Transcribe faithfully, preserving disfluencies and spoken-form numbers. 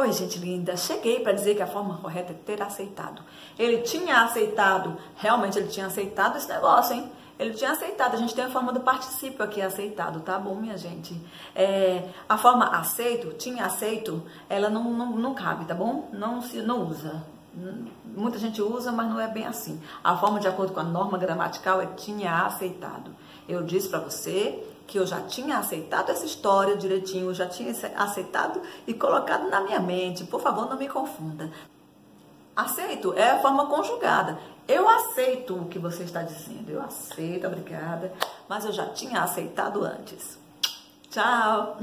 Oi, gente linda, cheguei para dizer que a forma correta é ter aceitado. Ele tinha aceitado, realmente ele tinha aceitado esse negócio, hein? Ele tinha aceitado, a gente tem a forma do particípio aqui, aceitado, tá bom, minha gente? É, a forma aceito, tinha aceito, ela não, não, não cabe, tá bom? Não, se, não usa. Muita gente usa, mas não é bem assim. A forma de acordo com a norma gramatical é tinha aceitado. Eu disse para você que eu já tinha aceitado essa história direitinho, eu já tinha aceitado e colocado na minha mente. Por favor, não me confunda. Aceito é a forma conjugada. Eu aceito o que você está dizendo. Eu aceito, obrigada. Mas eu já tinha aceitado antes. Tchau!